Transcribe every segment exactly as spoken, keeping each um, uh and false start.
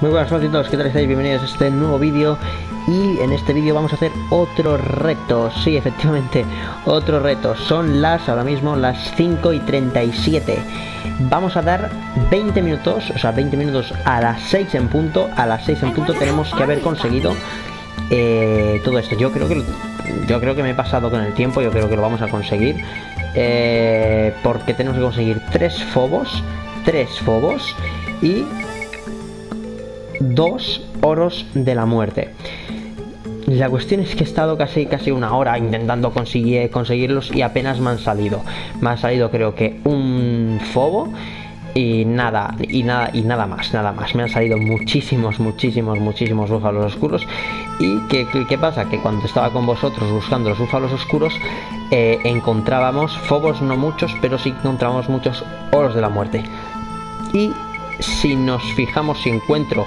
Muy buenas a todos, ¿qué tal estáis? Bienvenidos a este nuevo vídeo. Y en este vídeo vamos a hacer otro reto. Sí, efectivamente, otro reto. Son las, ahora mismo, las cinco y treinta y siete. Vamos a dar veinte minutos, o sea, veinte minutos a las seis en punto. A las seis en punto tenemos que haber conseguido eh, todo esto. Yo creo que yo creo que me he pasado con el tiempo. Yo creo que lo vamos a conseguir. Eh, porque tenemos que conseguir tres fobos. Tres fobos y dos oros de la muerte. La cuestión es que he estado casi casi una hora intentando conseguir, conseguirlos y apenas me han salido. Me han salido creo que un fobo y nada, y nada, y nada más, nada más. Me han salido muchísimos, muchísimos, muchísimos búfalos oscuros. ¿Y qué, qué pasa? Que cuando estaba con vosotros buscando los búfalos oscuros, eh, encontrábamos fobos, no muchos, pero sí encontrábamos muchos oros de la muerte. Y si nos fijamos, si encuentro,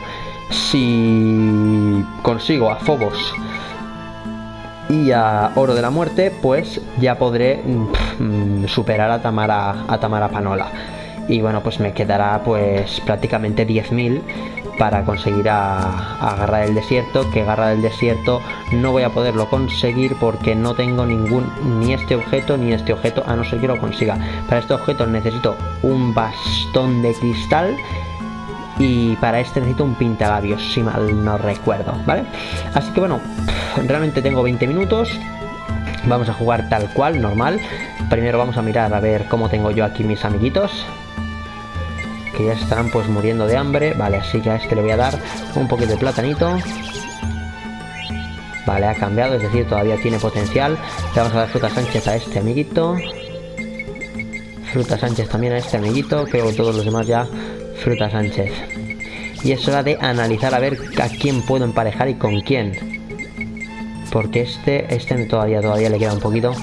si consigo a Fobos y a Oro de la Muerte, pues ya podré pff, superar a Tamara, a Tamara Panola. Y bueno, pues me quedará pues prácticamente diez mil para conseguir a, a Garra del Desierto, que Garra del Desierto no voy a poderlo conseguir porque no tengo ningún, ni este objeto ni este objeto, a no ser que lo consiga. Para este objeto necesito un bastón de cristal y para este necesito un pintalabios, si mal no recuerdo, ¿vale? Así que bueno, realmente tengo veinte minutos. Vamos a jugar tal cual, normal. Primero vamos a mirar a ver cómo tengo yo aquí mis amiguitos, que ya están pues muriendo de hambre. Vale, así que a este le voy a dar un poquito de platanito. Vale, ha cambiado, es decir, todavía tiene potencial. Le vamos a dar fruta Sánchez a este amiguito. Fruta Sánchez también a este amiguito. Creo que todos los demás ya fruta Sánchez. Y es hora de analizar a ver a quién puedo emparejar y con quién. Porque este, este todavía, todavía le queda un poquito.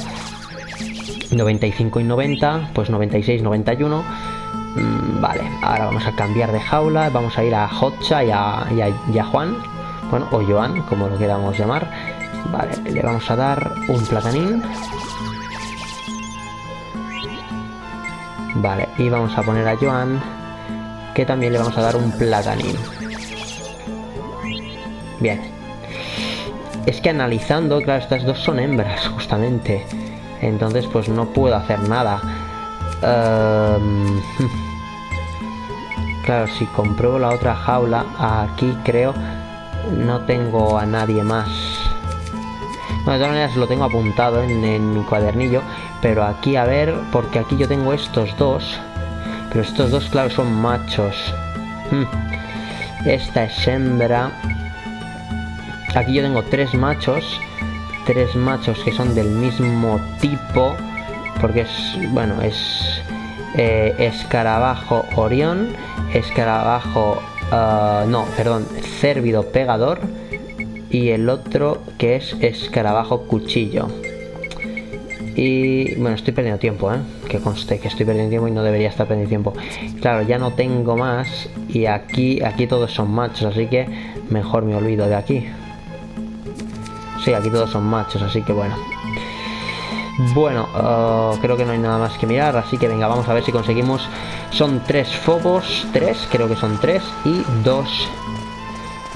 noventa y cinco y noventa, pues noventa y seis, noventa y uno. Vale, ahora vamos a cambiar de jaula. Vamos a ir a Hotcha y a, y a, y a Juan. Bueno, o Joan, como lo queramos llamar. Vale, le vamos a dar un platanín. Vale, y vamos a poner a Joan, que también le vamos a dar un platanín. Bien. Es que analizando, claro, estas dos son hembras, justamente. Entonces, pues no puedo hacer nada. Um, claro, si compruebo la otra jaula, aquí creo no tengo a nadie más. Bueno, de todas maneras lo tengo apuntado en, en mi cuadernillo, pero aquí a ver, porque aquí yo tengo estos dos, pero estos dos, claro, son machos. Hmm. Esta es hembra. Aquí yo tengo tres machos, tres machos que son del mismo tipo. Porque es, bueno, es eh, escarabajo Orión, escarabajo, uh, no, perdón, cérvido pegador y el otro que es escarabajo cuchillo. Y bueno, estoy perdiendo tiempo, ¿eh? Que conste que estoy perdiendo tiempo y no debería estar perdiendo tiempo. Claro, ya no tengo más y aquí, aquí todos son machos, así que mejor me olvido de aquí. Sí, aquí todos son machos, así que bueno. Bueno, uh, creo que no hay nada más que mirar, así que venga, vamos a ver si conseguimos. Son tres fobos, tres, creo que son tres y dos.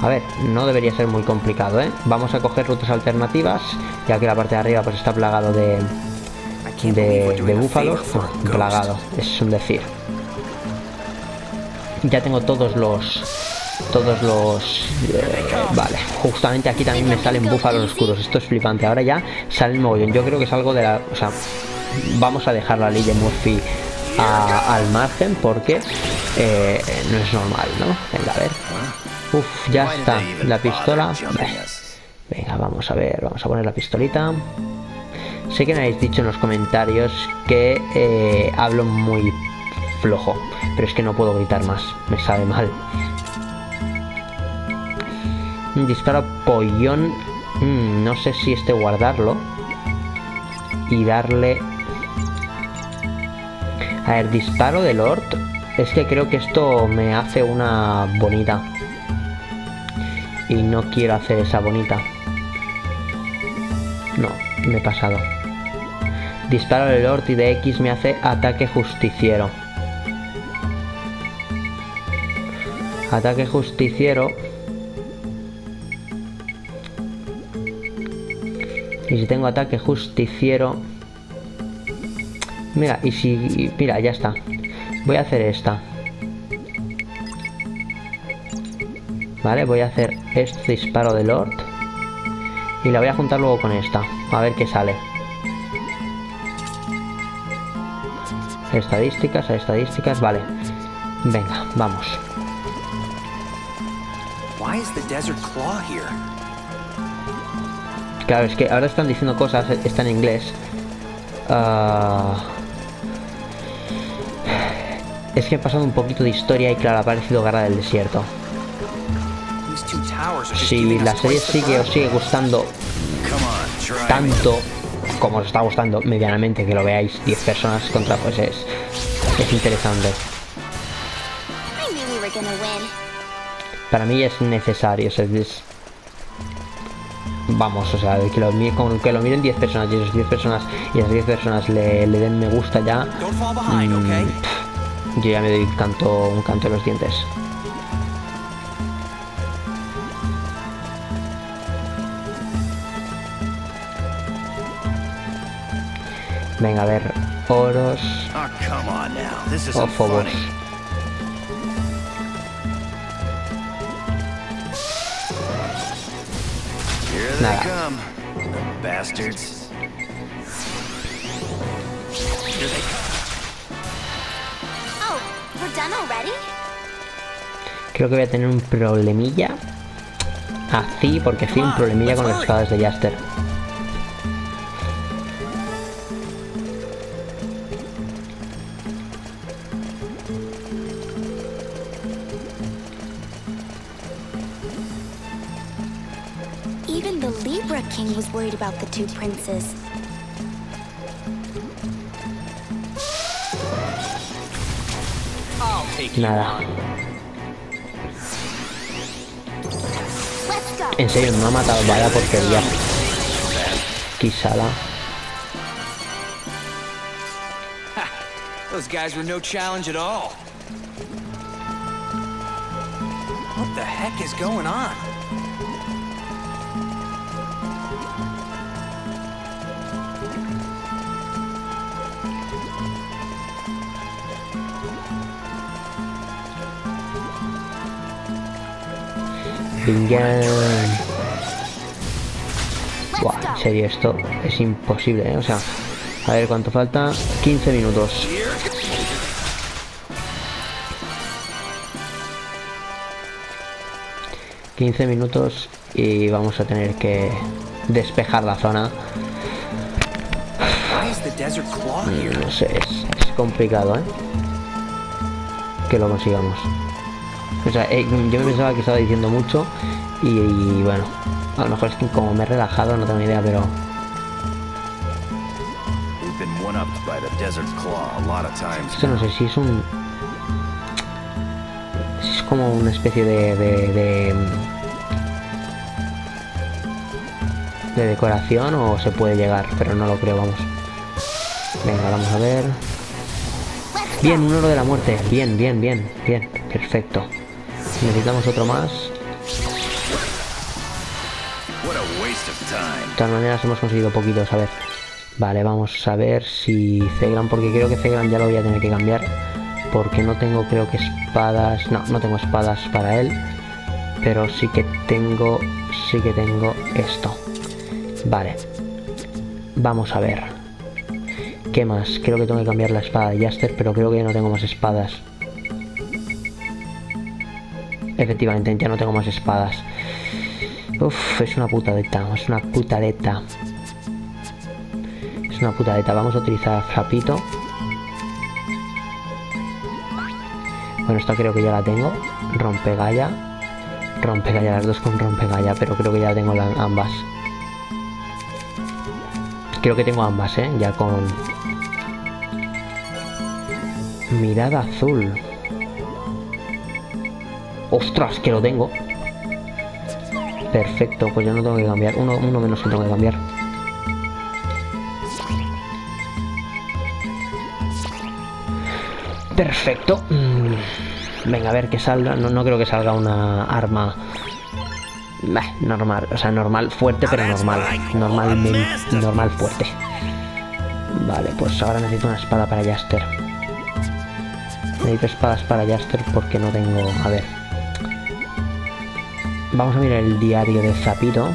A ver, no debería ser muy complicado, ¿eh? Vamos a coger rutas alternativas, ya que la parte de arriba pues está plagado de, de, de búfalos. Plagado, es un decir. Ya tengo todos los... Todos los... Eh, vale, justamente aquí también me salen búfalos oscuros. Esto es flipante. Ahora ya sale el mogollón. Yo creo que es algo de la... O sea, vamos a dejar la ley de Murphy a, al margen porque eh, no es normal, ¿no? Venga, a ver. Uf, ya está. La pistola... Vale. Venga, vamos a ver. Vamos a poner la pistolita. Sé que me habéis dicho en los comentarios que eh, hablo muy flojo. Pero es que no puedo gritar más. Me sabe mal. Un disparo pollón. Mm, no sé si este guardarlo y darle. A ver, disparo de Lord. Es que creo que esto me hace una bonita y no quiero hacer esa bonita. No, me he pasado. Disparo de Lord y de X me hace ataque justiciero. Ataque justiciero. Y si tengo ataque justiciero... Mira, y si... Mira, ya está. Voy a hacer esta. Vale, voy a hacer este disparo de Lord. Y la voy a juntar luego con esta. A ver qué sale. Estadísticas, estadísticas, vale. Venga, vamos. Claro, es que ahora están diciendo cosas, está en inglés. Uh... Es que he pasado un poquito de historia y claro, ha aparecido Guerra del Desierto. Si la serie sigue os sigue gustando tanto como os está gustando, medianamente, que lo veáis diez personas contra, pues es, es interesante. Para mí es necesario, o sea, es, vamos, o sea, que lo, con, que lo miren diez personas y esas diez personas, y esas diez personas le, le den me gusta ya, mmm, pff, yo ya me doy canto, un canto en los dientes. Venga, a ver, Oros o Fobos. Nada. Creo que voy a tener un problemilla. Así, porque sí, un problemilla con las espadas de Jaster. Nada. En serio, me ha matado, vaya porquería. Quizá la... Those guys were no challenge at all. What the heck is going on? Buah, en serio, esto es imposible, ¿eh? O sea, a ver cuánto falta. quince minutos. quince minutos y vamos a tener que despejar la zona. No sé, es, es complicado, ¿eh? Que lo consigamos. O sea, eh, yo me pensaba que estaba diciendo mucho y, y bueno, a lo mejor es que como me he relajado no tengo ni idea, pero... Esto no sé si es un... Es como una especie de... de, de, de decoración o se puede llegar, pero no lo creo, vamos. Venga, vamos a ver... Bien, un oro de la muerte. Bien, bien, bien, bien. Perfecto. Necesitamos otro más. De todas maneras hemos conseguido poquitos, a ver. Vale, vamos a ver si Cegran, porque creo que Cegran ya lo voy a tener que cambiar. Porque no tengo, creo que espadas. No, no tengo espadas para él. Pero sí que tengo. Sí que tengo esto. Vale. Vamos a ver. ¿Qué más? Creo que tengo que cambiar la espada de Jaster, pero creo que ya no tengo más espadas. Efectivamente, ya no tengo más espadas. Uff, es una putaleta, es una putaleta. Es una putaleta. Vamos a utilizar Frapito. Bueno, esta creo que ya la tengo. Rompegalla. Rompegalla, las dos con rompegalla, pero creo que ya tengo la, ambas. Creo que tengo ambas, ¿eh? Ya con... Mirada azul. ¡Ostras! Que lo tengo. Perfecto, pues ya no tengo que cambiar. Uno, uno menos que tengo que cambiar. Perfecto. Venga, a ver que salga. No, no creo que salga una arma... Bah, normal, o sea, normal, fuerte, pero normal. Normal, normal, fuerte. Vale, pues ahora necesito una espada para Jaster. Necesito espadas para Jaster porque no tengo... A ver. Vamos a mirar el diario de Zapito.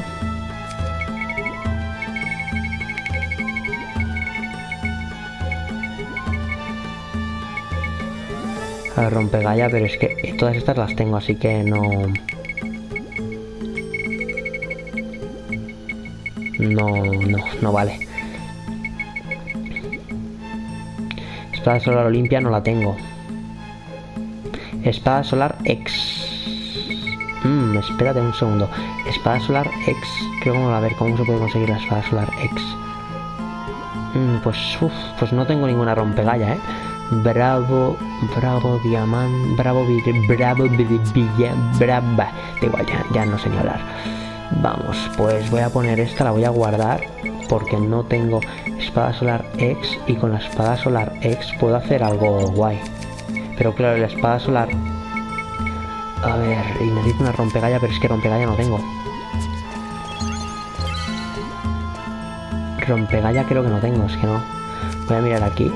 A ver, rompegalla, pero es que todas estas las tengo, así que no... No, no, no vale. Espada solar Olimpia no la tengo. Espada solar X. Mmm, espérate un segundo. Espada solar X. Creo que vamos a ver cómo se puede conseguir la espada solar X. Mmm, pues, uff, pues no tengo ninguna rompegalla, eh. Bravo, bravo, diamante, bravo, bravo, brava. Da igual, ya, ya no sé ni hablar. Vamos, pues voy a poner esta, la voy a guardar porque no tengo espada solar X y con la espada solar X puedo hacer algo guay. Pero claro, la espada solar... A ver, y necesito una rompegalla, pero es que rompegalla no tengo. Rompegalla creo que no tengo, es que no. Voy a mirar aquí.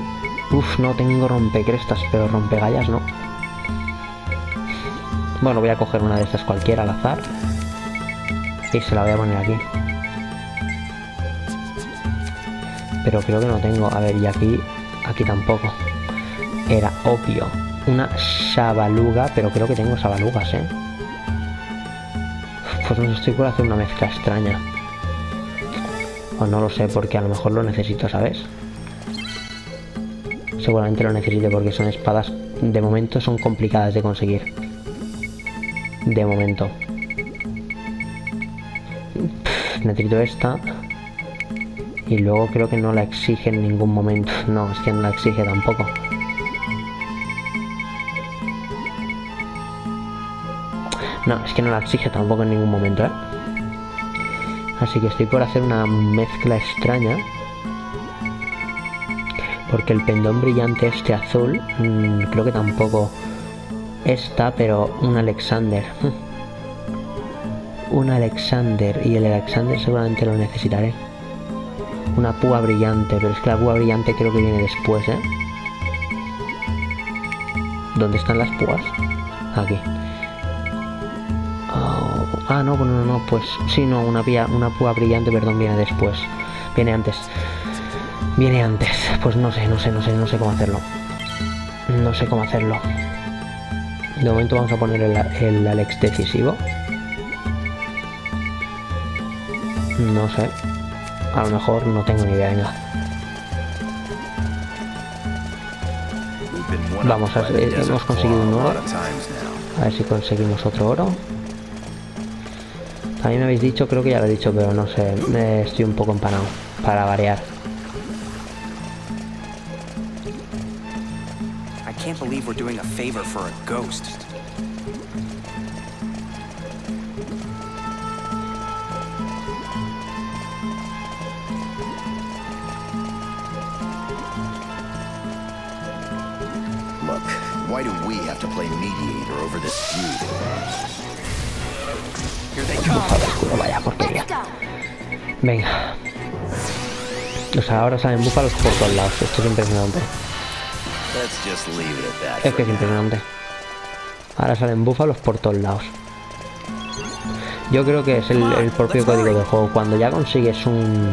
Uf, no tengo rompecrestas, pero rompegallas no. Bueno, voy a coger una de estas cualquiera al azar. Y se la voy a poner aquí. Pero creo que no tengo. A ver, y aquí... Aquí tampoco. Era opio. Una sabaluga. Pero creo que tengo sabalugas, ¿eh? Pues no sé, estoy por hacer una mezcla extraña. O no lo sé, porque a lo mejor lo necesito, ¿sabes? Seguramente lo necesite porque son espadas... De momento son complicadas de conseguir. De momento. Necesito esta y luego creo que no la exige en ningún momento. No, es que no la exige tampoco. No, es que no la exige tampoco en ningún momento, ¿eh? Así que estoy por hacer una mezcla extraña porque el pendón brillante este azul mmm, creo que tampoco está, pero un Alexander. Un Alexander, y el Alexander seguramente lo necesitaré. Una púa brillante, pero es que la púa brillante creo que viene después, ¿eh? ¿Dónde están las púas? Aquí. Oh, ah, no, bueno, no, no, pues... Sí, no, una, pía, una púa brillante, perdón, viene después. Viene antes. Viene antes. Pues no sé, no sé, no sé, no sé cómo hacerlo. No sé cómo hacerlo. De momento vamos a poner el, el Alex decisivo. No sé, a lo mejor no tengo ni idea, venga. Vamos, a ver, hemos conseguido un oro. A ver si conseguimos otro oro. A mí me habéis dicho, creo que ya lo he dicho, pero no sé, eh, estoy un poco empanado, para variar. I can't believe we're doing a favor for a ghost. Why do we have to play mediator over this feud? Here they come. Búfalo, vaya porquería. Venga. O sea, ahora salen búfalos por todos lados. Esto es impresionante. Es que es impresionante. Ahora salen búfalos por todos lados. Yo creo que es el, el propio código del juego. Cuando ya consigues un,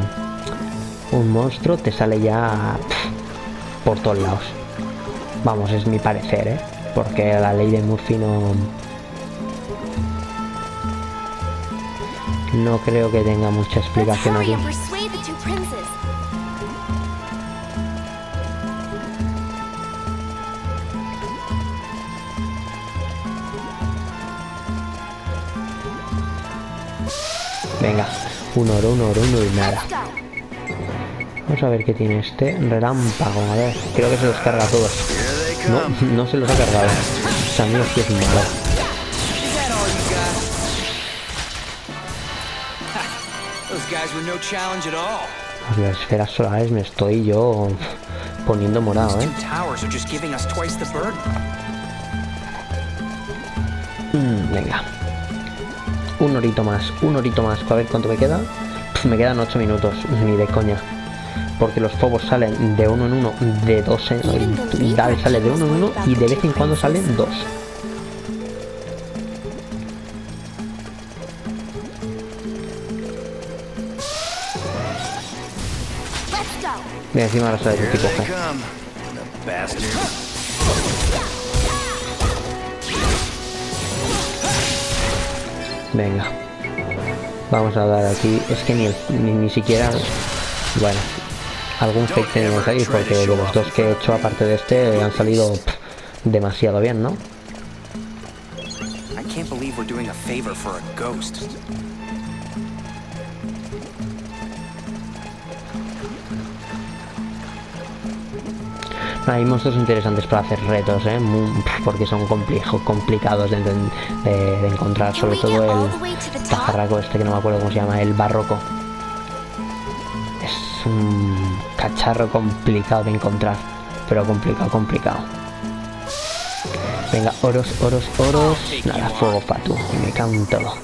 un monstruo, te sale ya pff, por todos lados. Vamos, es mi parecer, ¿eh? Porque la ley de Murphy no... No creo que tenga mucha explicación aquí. Venga, un oro, un oro, un oro y nada. Vamos a ver qué tiene este relámpago. A ver, creo que se los carga a todos. No, no se los ha cargado. O sea, mira, que es malo. Pues las esferas solares me estoy yo poniendo morado, ¿eh? Mm, venga. Un horito más, un horito más. A ver cuánto me queda. Pff, me quedan ocho minutos, ni de coña. Porque los fobos salen de uno en uno, de dos en... Sale de uno en uno y de vez en cuando salen dos. Mira, encima ahora sale el tipo. Venga. Vamos a dar aquí. Es que ni, el, ni, ni siquiera... Bueno. Algún fake tenemos ahí porque de los dos que he hecho aparte de este han salido pff, demasiado bien, ¿no? Hay monstruos interesantes para hacer retos, ¿eh? Muy, porque son complejos, complicados de, de, de, de encontrar, sobre todo el pajarraco este que no me acuerdo cómo se llama, el barroco. Es un cacharro complicado de encontrar, pero complicado, complicado. Venga, oros, oros, oros. Nada, fuego para tú, me cago en todo.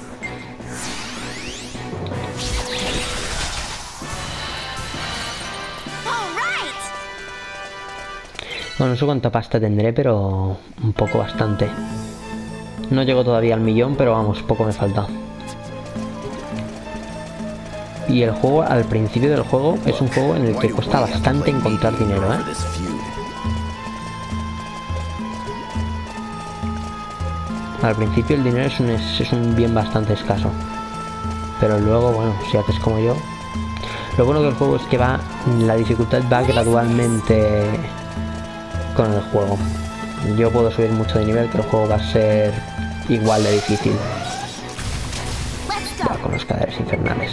Bueno, no sé cuánta pasta tendré, pero un poco bastante. No llego todavía al millón, pero vamos, poco me falta. Y el juego, al principio del juego, es un juego en el que cuesta bastante encontrar dinero, ¿eh? Al principio el dinero es un, es un bien bastante escaso. Pero luego, bueno, si haces como yo... Lo bueno del juego es que va... La dificultad va gradualmente... con el juego. Yo puedo subir mucho de nivel, pero el juego va a ser igual de difícil. Ya, con los cadáveres infernales.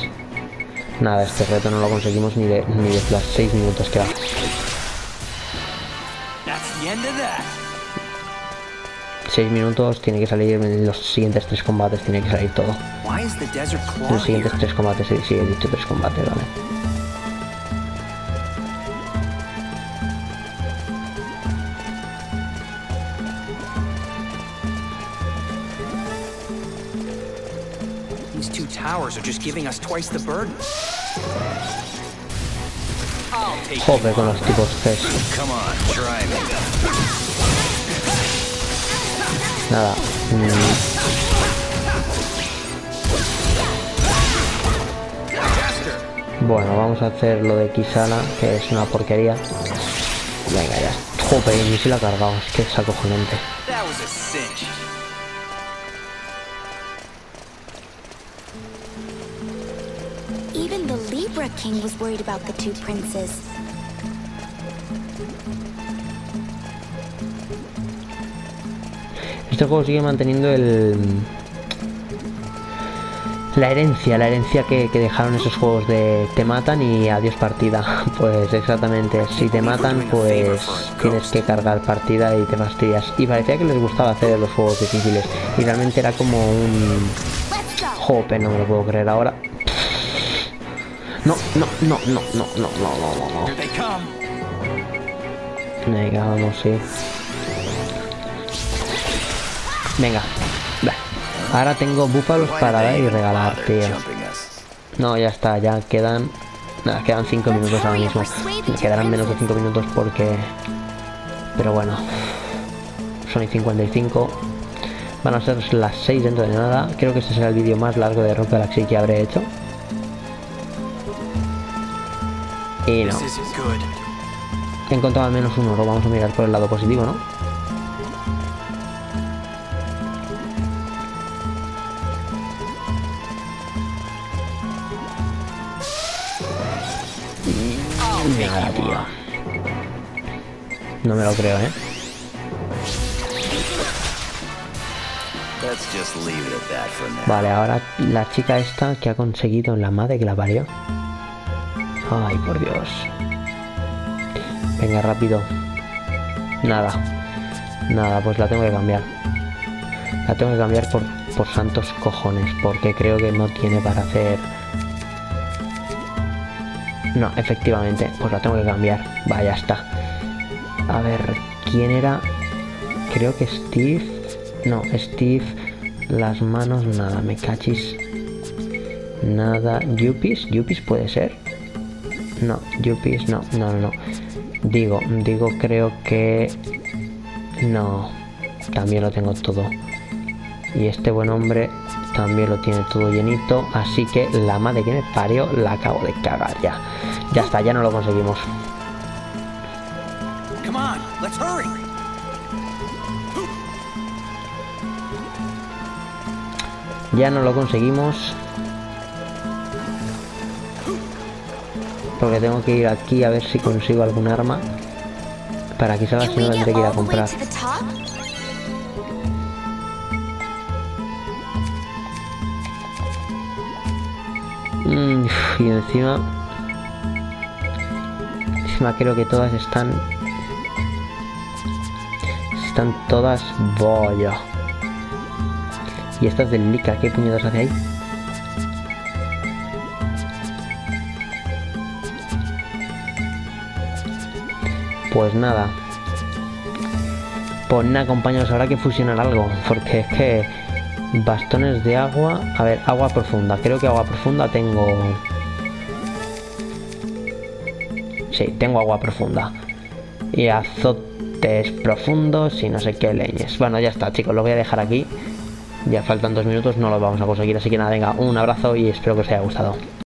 Nada, este reto no lo conseguimos ni de, ni de las seis minutos que va. seis minutos, tiene que salir en los siguientes tres combates, tiene que salir todo. En los siguientes tres combates, sí, sí, he dicho tres combates, vale. Joder con los tipos tres. Nada. Mm. Bueno, vamos a hacer lo de Kisana, que es una porquería. Venga ya. Joder, ni si la cargamos, que es acojonante. King was worried about the two princes. Este juego sigue manteniendo el la herencia, la herencia que, que dejaron esos juegos de te matan y adiós partida. Pues exactamente, si te matan pues tienes que cargar partida y te fastidias. Y parecía que les gustaba hacer los juegos difíciles y realmente era como un... Jope, no me lo puedo creer ahora. No, no, no, no, no, no, no, no, no, no. Venga, vamos, sí. Venga. Ahora tengo búfalos para dar y regalar, tío. No, ya está, ya quedan... Nada, quedan cinco minutos ahora mismo. Me quedarán menos de cinco minutos porque... Pero bueno. Son y cincuenta y cinco. Van a ser las seis dentro de nada. Creo que este será el vídeo más largo de Rogue Galaxy que habré hecho. Y no. He encontrado al menos un oro. Vamos a mirar por el lado positivo, ¿no? Nada, tío. No me lo creo, ¿eh? Vale, ahora la chica esta que ha conseguido la madre que la parió. Ay, por Dios. Venga, rápido. Nada. Nada, pues la tengo que cambiar. La tengo que cambiar por, por santos cojones. Porque creo que no tiene para hacer... No, efectivamente. Pues la tengo que cambiar. Vaya, ya está. A ver, ¿quién era? Creo que Steve... No, Steve... las manos nada, me cachis. Nada. Yuppies, yuppies puede ser. No, yuppies no, no, no. Digo, digo creo que... No, también lo tengo todo. Y este buen hombre también lo tiene todo llenito. Así que la madre que me parió la acabo de cagar ya. Ya está, ya no lo conseguimos. Ya no lo conseguimos. Porque tengo que ir aquí a ver si consigo algún arma. Para quizás si no tendré que ir a comprar. Y encima... Encima creo que todas están... Están todas... Vaya. Y estas del Lika, ¿qué puñetas hace ahí? Pues nada. Pues nada, compañeros, habrá que fusionar algo. Porque es que... Bastones de agua... A ver, agua profunda. Creo que agua profunda tengo... Sí, tengo agua profunda. Y azotes profundos y no sé qué leñes. Bueno, ya está, chicos, lo voy a dejar aquí. Ya faltan dos minutos, no lo vamos a conseguir. Así que nada, venga, un abrazo y espero que os haya gustado.